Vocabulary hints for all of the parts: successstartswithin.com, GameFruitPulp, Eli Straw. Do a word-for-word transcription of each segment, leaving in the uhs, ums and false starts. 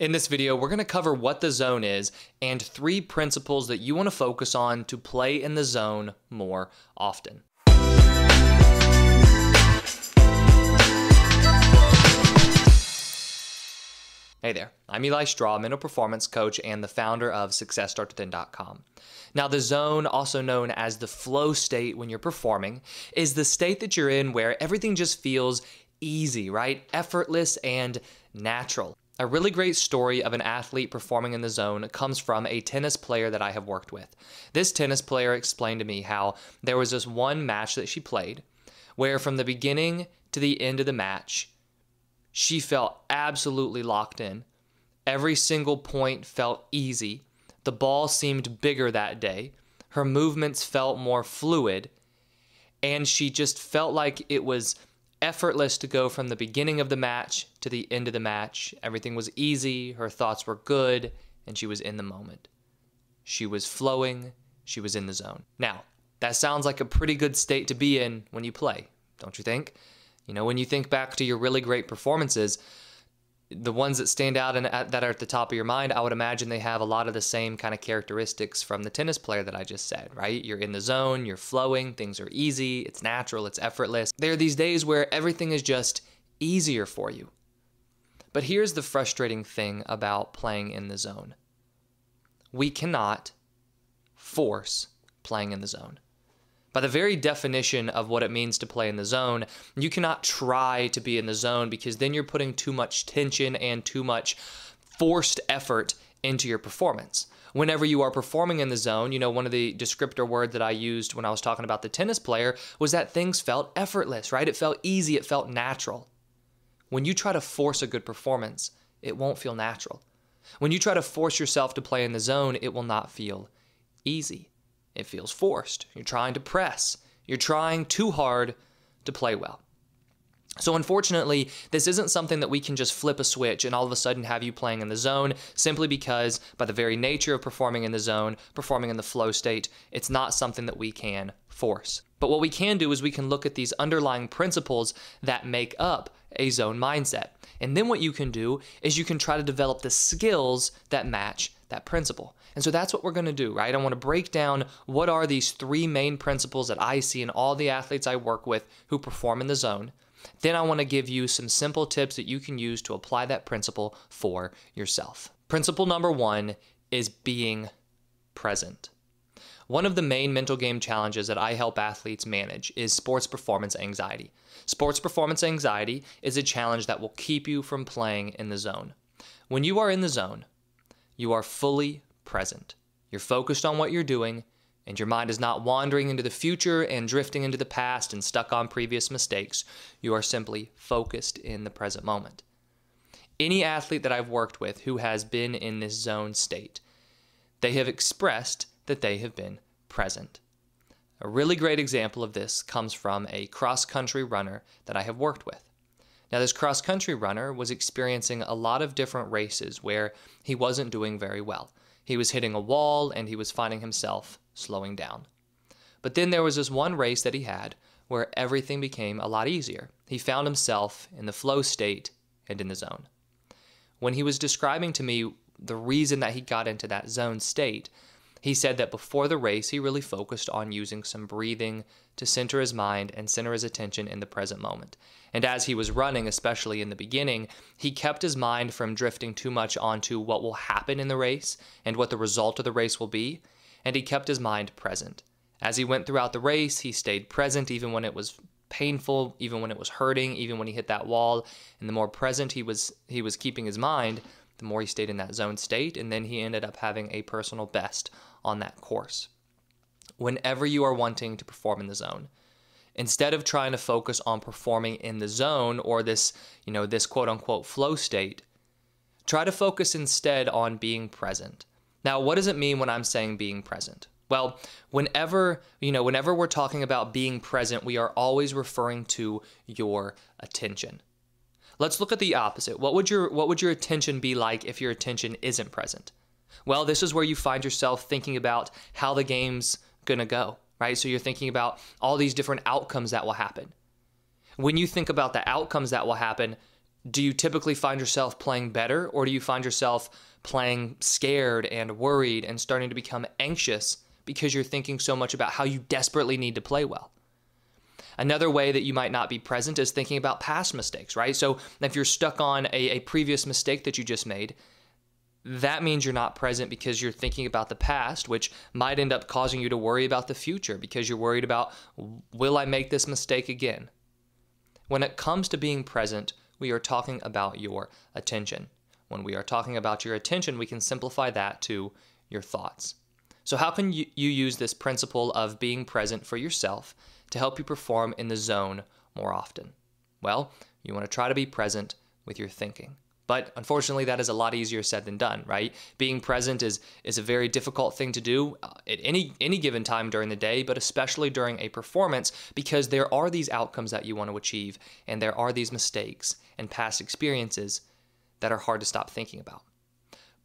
In this video, we're going to cover what the zone is and three principles that you want to focus on to play in the zone more often. Hey there, I'm Eli Straw, mental performance coach and the founder of success starts within dot com. Now, the zone, also known as the flow state when you're performing, is the state that you're in where everything just feels easy, right? Effortless and natural. A really great story of an athlete performing in the zone comes from a tennis player that I have worked with. This tennis player explained to me how there was this one match that she played where from the beginning to the end of the match, she felt absolutely locked in. Every single point felt easy. The ball seemed bigger that day. Her movements felt more fluid. And she just felt like it was effortless to go from the beginning of the match to the end of the match. Everything was easy, her thoughts were good, and she was in the moment. She was flowing, she was in the zone. Now, that sounds like a pretty good state to be in when you play, don't you think? You know, when you think back to your really great performances, the ones that stand out and that are at the top of your mind, I would imagine they have a lot of the same kind of characteristics from the tennis player that I just said, right? You're in the zone, you're flowing, things are easy, it's natural, it's effortless. There are these days where everything is just easier for you. But here's the frustrating thing about playing in the zone. We cannot force playing in the zone. By the very definition of what it means to play in the zone, you cannot try to be in the zone because then you're putting too much tension and too much forced effort into your performance. Whenever you are performing in the zone, you know, one of the descriptor words that I used when I was talking about the tennis player was that things felt effortless, right? It felt easy, it felt natural. When you try to force a good performance, it won't feel natural. When you try to force yourself to play in the zone, it will not feel easy. It feels forced. You're trying to press. You're trying too hard to play well. So unfortunately, this isn't something that we can just flip a switch and all of a sudden have you playing in the zone simply because by the very nature of performing in the zone, performing in the flow state, it's not something that we can force. But what we can do is we can look at these underlying principles that make up a zone mindset. And then what you can do is you can try to develop the skills that match that principle. And so that's what we're going to do, right? I want to break down what are these three main principles that I see in all the athletes I work with who perform in the zone. Then I want to give you some simple tips that you can use to apply that principle for yourself. Principle number one is being present. One of the main mental game challenges that I help athletes manage is sports performance anxiety. Sports performance anxiety is a challenge that will keep you from playing in the zone. When you are in the zone, you are fully present. You're focused on what you're doing, and your mind is not wandering into the future and drifting into the past and stuck on previous mistakes. You are simply focused in the present moment. Any athlete that I've worked with who has been in this zone state, they have expressed that they have been present. A really great example of this comes from a cross-country runner that I have worked with. Now, this cross-country runner was experiencing a lot of different races where he wasn't doing very well. He was hitting a wall, and he was finding himself slowing down. But then there was this one race that he had where everything became a lot easier. He found himself in the flow state and in the zone. When he was describing to me the reason that he got into that zone state, he said that before the race, he really focused on using some breathing to center his mind and center his attention in the present moment. And as he was running, especially in the beginning, he kept his mind from drifting too much onto what will happen in the race and what the result of the race will be, and he kept his mind present. As he went throughout the race, he stayed present even when it was painful, even when it was hurting, even when he hit that wall. And the more present he was, he was keeping his mind, the more he stayed in that zone state, and then he ended up having a personal best on that course. Whenever you are wanting to perform in the zone, instead of trying to focus on performing in the zone or this, you know, this quote-unquote flow state, try to focus instead on being present. Now, what does it mean when I'm saying being present? Well, whenever, you know, whenever we're talking about being present, we are always referring to your attention. Let's look at the opposite. What would your, what would your attention be like if your attention isn't present? Well, this is where you find yourself thinking about how the game's gonna go, right? So you're thinking about all these different outcomes that will happen. When you think about the outcomes that will happen, do you typically find yourself playing better, or do you find yourself playing scared and worried and starting to become anxious because you're thinking so much about how you desperately need to play well? Another way that you might not be present is thinking about past mistakes, right? So if you're stuck on a, a previous mistake that you just made, that means you're not present because you're thinking about the past, which might end up causing you to worry about the future because you're worried about, will I make this mistake again? When it comes to being present, we are talking about your attention. When we are talking about your attention, we can simplify that to your thoughts. So how can you, you use this principle of being present for yourself to help you perform in the zone more often? Well, you want to try to be present with your thinking. But unfortunately, that is a lot easier said than done, right? Being present is is a very difficult thing to do at any any given time during the day, but especially during a performance, because there are these outcomes that you want to achieve, and there are these mistakes and past experiences that are hard to stop thinking about.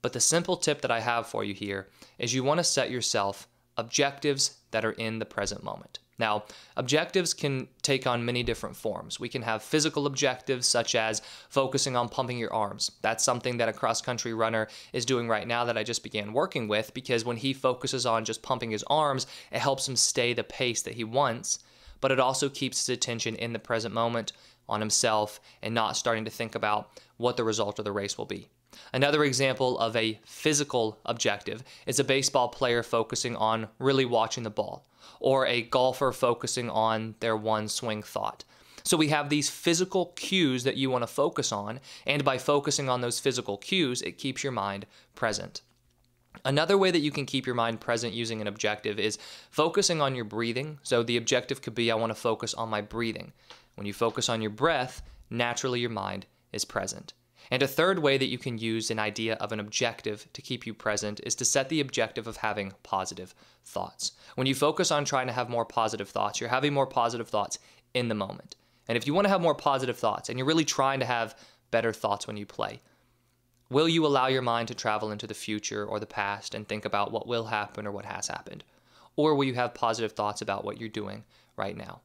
But the simple tip that I have for you here is you want to set yourself objectives that are in the present moment. Now, objectives can take on many different forms. We can have physical objectives such as focusing on pumping your arms. That's something that a cross-country runner is doing right now that I just began working with, because when he focuses on just pumping his arms, it helps him stay the pace that he wants, but it also keeps his attention in the present moment on himself and not starting to think about what the result of the race will be. Another example of a physical objective is a baseball player focusing on really watching the ball, or a golfer focusing on their one swing thought. So we have these physical cues that you want to focus on, and by focusing on those physical cues, it keeps your mind present. Another way that you can keep your mind present using an objective is focusing on your breathing. So the objective could be, I want to focus on my breathing. When you focus on your breath, naturally your mind is present. And a third way that you can use an idea of an objective to keep you present is to set the objective of having positive thoughts. When you focus on trying to have more positive thoughts, you're having more positive thoughts in the moment. And if you want to have more positive thoughts, and you're really trying to have better thoughts when you play, will you allow your mind to travel into the future or the past and think about what will happen or what has happened? Or will you have positive thoughts about what you're doing right now?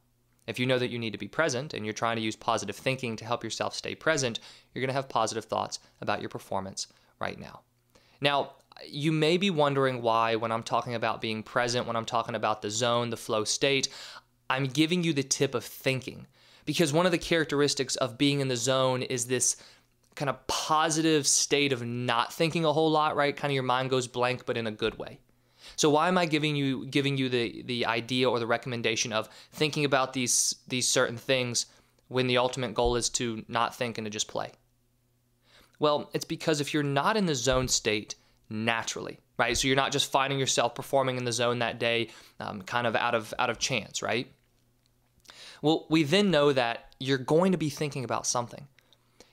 If you know that you need to be present and you're trying to use positive thinking to help yourself stay present, you're going to have positive thoughts about your performance right now. Now, you may be wondering why, when I'm talking about being present, when I'm talking about the zone, the flow state, I'm giving you the tip of thinking. Because one of the characteristics of being in the zone is this kind of positive state of not thinking a whole lot, right? Kind of your mind goes blank, but in a good way. So why am I giving you giving you the, the idea or the recommendation of thinking about these, these certain things when the ultimate goal is to not think and to just play? Well, it's because if you're not in the zone state naturally, right? So you're not just finding yourself performing in the zone that day um, kind of out of out of chance, right? Well, we then know that you're going to be thinking about something.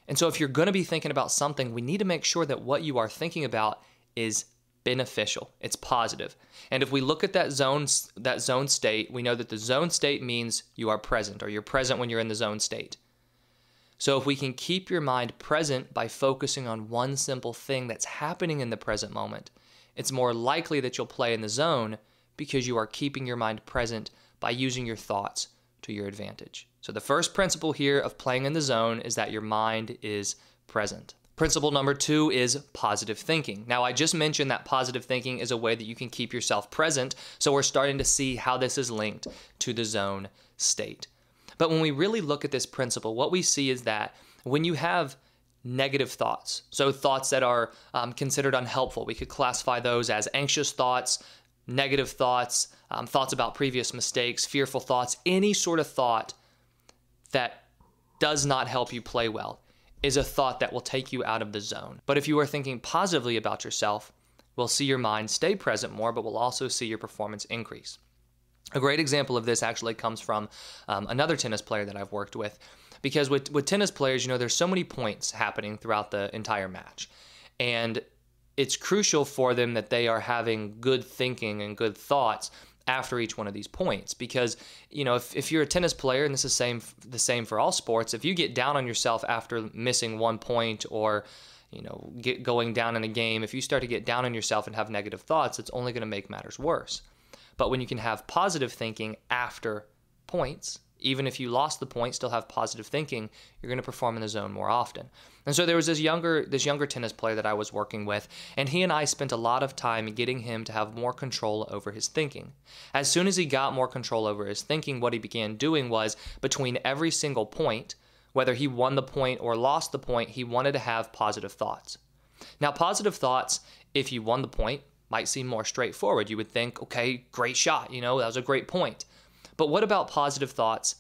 And so if you're going to be thinking about something, we need to make sure that what you are thinking about is beneficial, it's positive. And if we look at that zone, that zone state, we know that the zone state means you are present, or you're present when you're in the zone state. So if we can keep your mind present by focusing on one simple thing that's happening in the present moment, it's more likely that you'll play in the zone because you are keeping your mind present by using your thoughts to your advantage. So the first principle here of playing in the zone is that your mind is present. Principle number two is positive thinking. Now, I just mentioned that positive thinking is a way that you can keep yourself present, so we're starting to see how this is linked to the zone state. But when we really look at this principle, what we see is that when you have negative thoughts, so thoughts that are um, considered unhelpful, we could classify those as anxious thoughts, negative thoughts, um, thoughts about previous mistakes, fearful thoughts, any sort of thought that does not help you play well is a thought that will take you out of the zone. But if you are thinking positively about yourself, we'll see your mind stay present more, but we'll also see your performance increase. A great example of this actually comes from um, another tennis player that I've worked with, because with, with tennis players, you know, there's so many points happening throughout the entire match, and it's crucial for them that they are having good thinking and good thoughts after each one of these points. Because, you know, if, if you're a tennis player, and this is same, the same for all sports, if you get down on yourself after missing one point or, you know, get going down in a game, if you start to get down on yourself and have negative thoughts, it's only going to make matters worse. But when you can have positive thinking after points, even if you lost the point, still have positive thinking, you're going to perform in the zone more often. And so there was this younger this younger tennis player that I was working with, and he and I spent a lot of time getting him to have more control over his thinking. As soon as he got more control over his thinking, what he began doing was, between every single point, whether he won the point or lost the point, he wanted to have positive thoughts. Now, positive thoughts, if you won the point, might seem more straightforward. You would think, okay, great shot, you know, that was a great point. But what about positive thoughts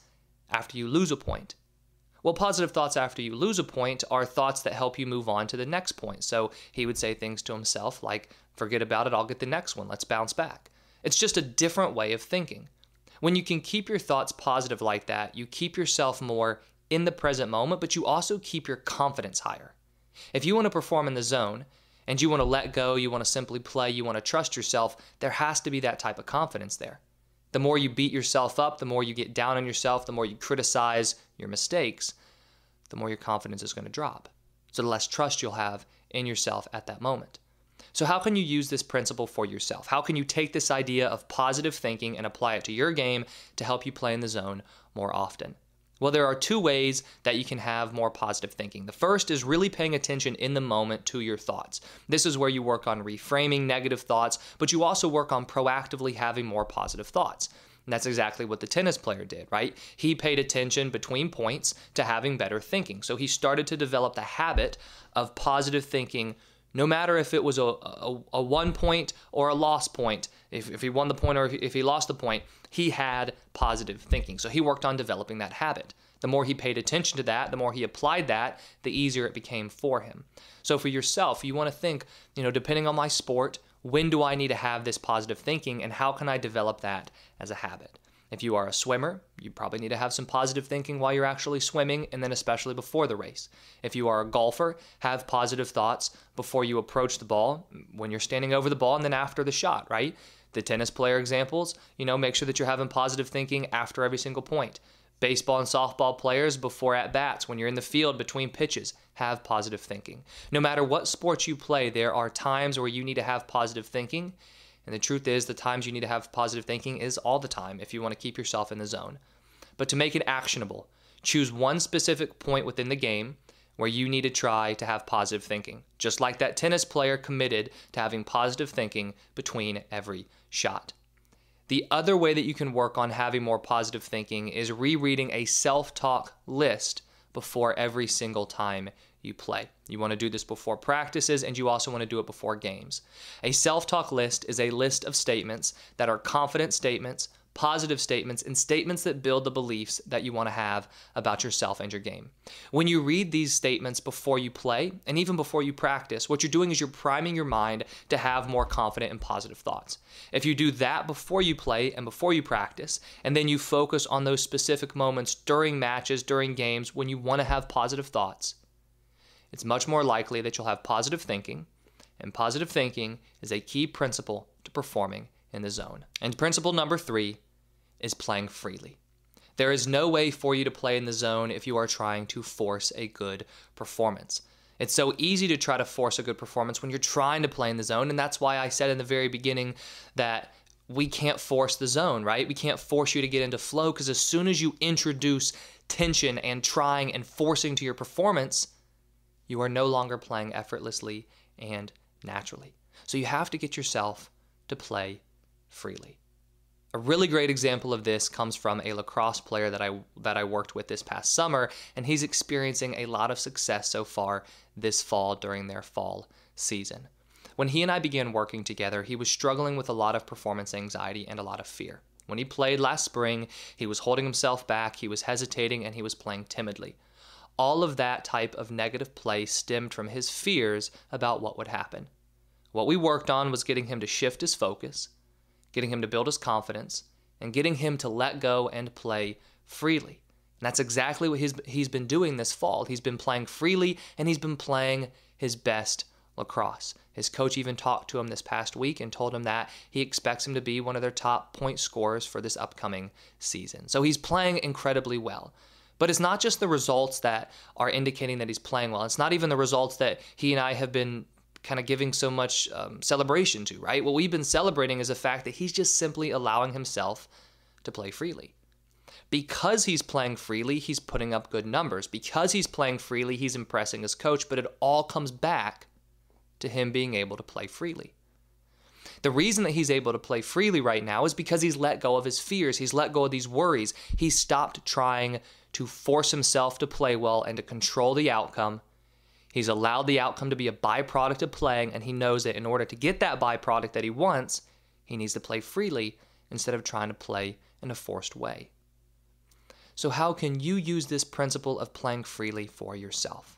after you lose a point? Well, positive thoughts after you lose a point are thoughts that help you move on to the next point. So he would say things to himself like, forget about it, I'll get the next one, let's bounce back. It's just a different way of thinking. When you can keep your thoughts positive like that, you keep yourself more in the present moment, but you also keep your confidence higher. If you want to perform in the zone, and you want to let go, you want to simply play, you want to trust yourself, there has to be that type of confidence there. The more you beat yourself up, the more you get down on yourself, the more you criticize your mistakes, the more your confidence is going to drop. So the less trust you'll have in yourself at that moment. So how can you use this principle for yourself? How can you take this idea of positive thinking and apply it to your game to help you play in the zone more often? Well, there are two ways that you can have more positive thinking. The first is really paying attention in the moment to your thoughts. This is where you work on reframing negative thoughts, but you also work on proactively having more positive thoughts. And that's exactly what the tennis player did, right? He paid attention between points to having better thinking. So he started to develop the habit of positive thinking, no matter if it was a, a, a one point or a lost point. If, if he won the point or if, if he lost the point, he had positive thinking. So he worked on developing that habit. The more he paid attention to that, the more he applied that, the easier it became for him. So for yourself, you want to think, you know, depending on my sport, when do I need to have this positive thinking and how can I develop that as a habit? If you are a swimmer, you probably need to have some positive thinking while you're actually swimming and then especially before the race. If you are a golfer, have positive thoughts before you approach the ball, when you're standing over the ball, and then after the shot, right? The tennis player examples, you know, make sure that you're having positive thinking after every single point. Baseball and softball players before at-bats, when you're in the field between pitches, have positive thinking. No matter what sport you play, there are times where you need to have positive thinking. And the truth is, the times you need to have positive thinking is all the time if you want to keep yourself in the zone. But to make it actionable, choose one specific point within the game where you need to try to have positive thinking, just like that tennis player committed to having positive thinking between every shot. The other way that you can work on having more positive thinking is rereading a self-talk list before every single time you play. You want to do this before practices, and you also want to do it before games. A self-talk list is a list of statements that are confident statements, positive statements, and statements that build the beliefs that you want to have about yourself and your game. When you read these statements before you play, and even before you practice, what you're doing is you're priming your mind to have more confident and positive thoughts. If you do that before you play and before you practice, and then you focus on those specific moments during matches, during games, when you want to have positive thoughts, it's much more likely that you'll have positive thinking, and positive thinking is a key principle to performing in the zone. And principle number three is playing freely. There is no way for you to play in the zone if you are trying to force a good performance. It's so easy to try to force a good performance when you're trying to play in the zone, and that's why I said in the very beginning that we can't force the zone, right? We can't force you to get into flow, because as soon as you introduce tension and trying and forcing to your performance, you are no longer playing effortlessly and naturally. So you have to get yourself to play freely. A really great example of this comes from a lacrosse player that I that I worked with this past summer, and he's experiencing a lot of success so far this fall during their fall season. When he and I began working together, he was struggling with a lot of performance anxiety and a lot of fear. When he played last spring, he was holding himself back, he was hesitating, and he was playing timidly. All of that type of negative play stemmed from his fears about what would happen. What we worked on was getting him to shift his focus, getting him to build his confidence, and getting him to let go and play freely. And that's exactly what he's, he's been doing this fall. He's been playing freely, and he's been playing his best lacrosse. His coach even talked to him this past week and told him that he expects him to be one of their top point scorers for this upcoming season. So he's playing incredibly well. But it's not just the results that are indicating that he's playing well. It's not even the results that he and I have been kind of giving so much um, celebration to, right? What we've been celebrating is the fact that he's just simply allowing himself to play freely. Because he's playing freely, he's putting up good numbers. Because he's playing freely, he's impressing his coach, but it all comes back to him being able to play freely. The reason that he's able to play freely right now is because he's let go of his fears. He's let go of these worries. He stopped trying to force himself to play well and to control the outcome. He's allowed the outcome to be a byproduct of playing, and he knows that in order to get that byproduct that he wants, he needs to play freely instead of trying to play in a forced way. So how can you use this principle of playing freely for yourself?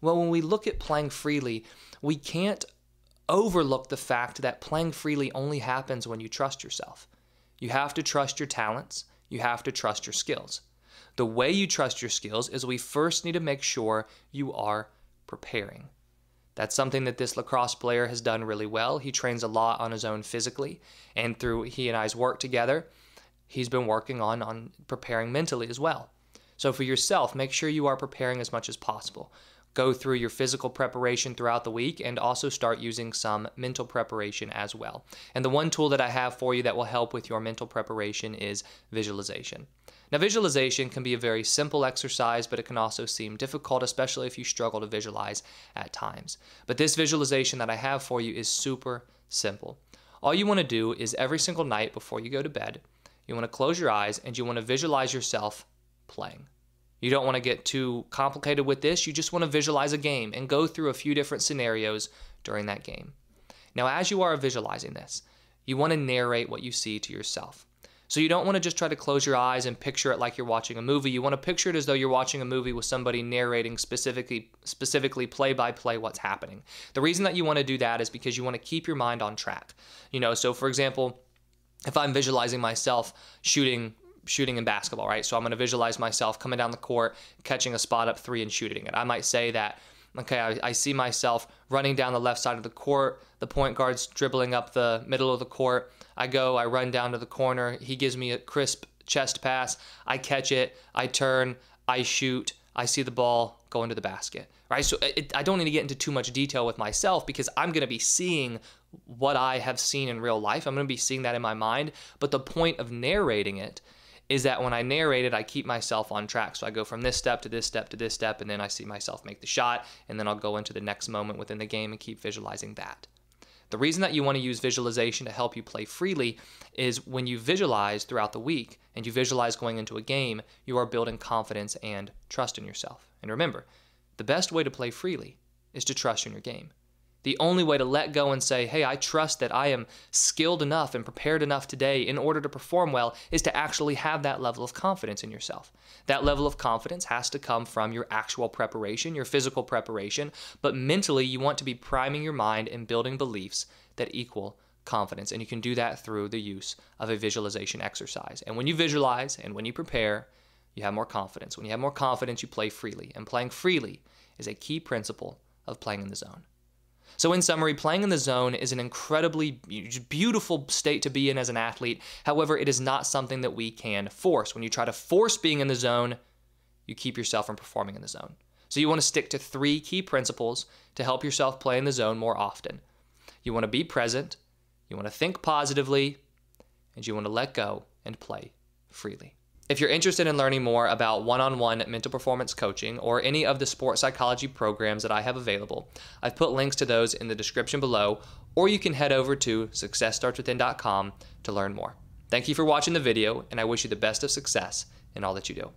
Well, when we look at playing freely, we can't overlook the fact that playing freely only happens when you trust yourself. You have to trust your talents. You have to trust your skills. The way you trust your skills is we first need to make sure you are preparing. That's something that this lacrosse player has done really well. He trains a lot on his own physically, and through he and I's work together, he's been working on, on preparing mentally as well. So for yourself, make sure you are preparing as much as possible. Go through your physical preparation throughout the week and also start using some mental preparation as well. And the one tool that I have for you that will help with your mental preparation is visualization. Now, visualization can be a very simple exercise, but it can also seem difficult, especially if you struggle to visualize at times. But this visualization that I have for you is super simple. All you want to do is every single night before you go to bed, you want to close your eyes and you want to visualize yourself playing. You don't want to get too complicated with this. You just want to visualize a game and go through a few different scenarios during that game. Now, as you are visualizing this, you want to narrate what you see to yourself. So you don't want to just try to close your eyes and picture it like you're watching a movie. You want to picture it as though you're watching a movie with somebody narrating specifically, specifically play-by-play what's happening. The reason that you want to do that is because you want to keep your mind on track. You know, so for example, if I'm visualizing myself shooting shooting in basketball, right? So I'm going to visualize myself coming down the court, catching a spot up three and shooting it. I might say that, okay, I, I see myself running down the left side of the court, the point guard's dribbling up the middle of the court. I go, I run down to the corner. He gives me a crisp chest pass. I catch it. I turn, I shoot. I see the ball go into the basket, right? So it, I don't need to get into too much detail with myself because I'm going to be seeing what I have seen in real life. I'm going to be seeing that in my mind. But the point of narrating it is that when I narrate it, I keep myself on track. So I go from this step to this step to this step, and then I see myself make the shot, and then I'll go into the next moment within the game and keep visualizing that. The reason that you want to use visualization to help you play freely is when you visualize throughout the week and you visualize going into a game, you are building confidence and trust in yourself. And remember, the best way to play freely is to trust in your game. The only way to let go and say, hey, I trust that I am skilled enough and prepared enough today in order to perform well is to actually have that level of confidence in yourself. That level of confidence has to come from your actual preparation, your physical preparation, but mentally you want to be priming your mind and building beliefs that equal confidence. And you can do that through the use of a visualization exercise. And when you visualize and when you prepare, you have more confidence. When you have more confidence, you play freely. And playing freely is a key principle of playing in the zone. So in summary, playing in the zone is an incredibly beautiful state to be in as an athlete. However, it is not something that we can force. When you try to force being in the zone, you keep yourself from performing in the zone. So you want to stick to three key principles to help yourself play in the zone more often. You want to be present, you want to think positively, and you want to let go and play freely. If you're interested in learning more about one-on-one mental performance coaching or any of the sports psychology programs that I have available, I've put links to those in the description below, or you can head over to success starts within dot com to learn more. Thank you for watching the video, and I wish you the best of success in all that you do.